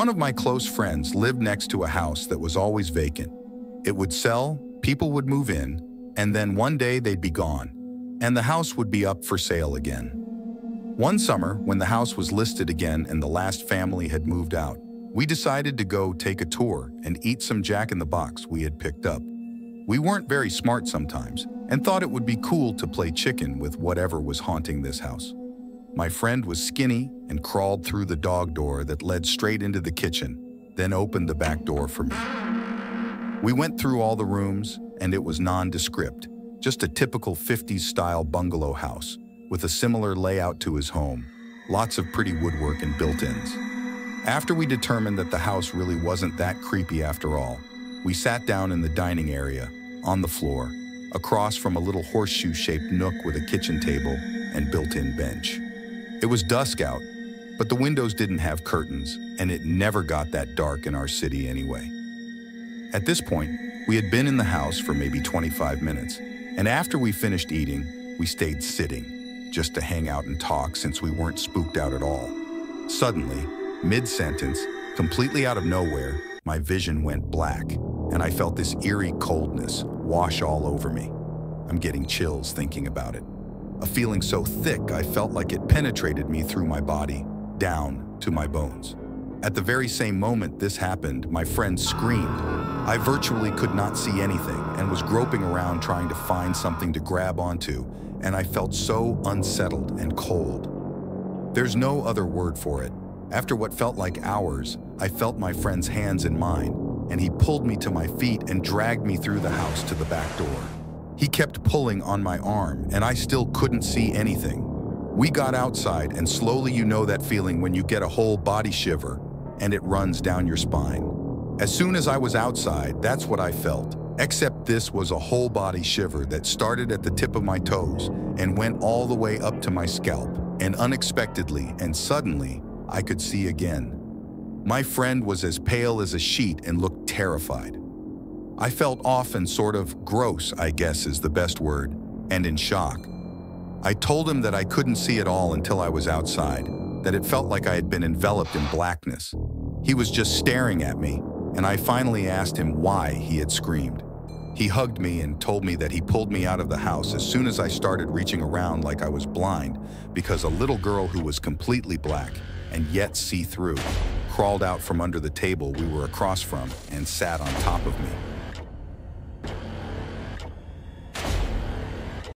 One of my close friends lived next to a house that was always vacant. It would sell, people would move in, and then one day they'd be gone, and the house would be up for sale again. One summer, when the house was listed again and the last family had moved out, we decided to go take a tour and eat some Jack in the Box we had picked up. We weren't very smart sometimes and thought it would be cool to play chicken with whatever was haunting this house. My friend was skinny and crawled through the dog door that led straight into the kitchen, then opened the back door for me. We went through all the rooms, and it was nondescript, just a typical 50s-style bungalow house with a similar layout to his home, lots of pretty woodwork and built-ins. After we determined that the house really wasn't that creepy after all, we sat down in the dining area, on the floor, across from a little horseshoe-shaped nook with a kitchen table and built-in bench. It was dusk out, but the windows didn't have curtains, and it never got that dark in our city anyway. At this point, we had been in the house for maybe 25 minutes, and after we finished eating, we stayed sitting, just to hang out and talk since we weren't spooked out at all. Suddenly, mid-sentence, completely out of nowhere, my vision went black, and I felt this eerie coldness wash all over me. I'm getting chills thinking about it. A feeling so thick I felt like it penetrated me through my body, down to my bones. At the very same moment this happened, my friend screamed. I virtually could not see anything and was groping around trying to find something to grab onto, and I felt so unsettled and cold. There's no other word for it. After what felt like hours, I felt my friend's hands in mine, and he pulled me to my feet and dragged me through the house to the back door. He kept pulling on my arm, and I still couldn't see anything. We got outside, and slowly you know that feeling when you get a whole body shiver, and it runs down your spine. As soon as I was outside, that's what I felt, except this was a whole body shiver that started at the tip of my toes and went all the way up to my scalp, and unexpectedly and suddenly, I could see again. My friend was as pale as a sheet and looked terrified. I felt off and sort of gross, I guess is the best word, and in shock. I told him that I couldn't see at all until I was outside, that it felt like I had been enveloped in blackness. He was just staring at me, and I finally asked him why he had screamed. He hugged me and told me that he pulled me out of the house as soon as I started reaching around like I was blind, because a little girl who was completely black and yet see-through crawled out from under the table we were across from and sat on top of me.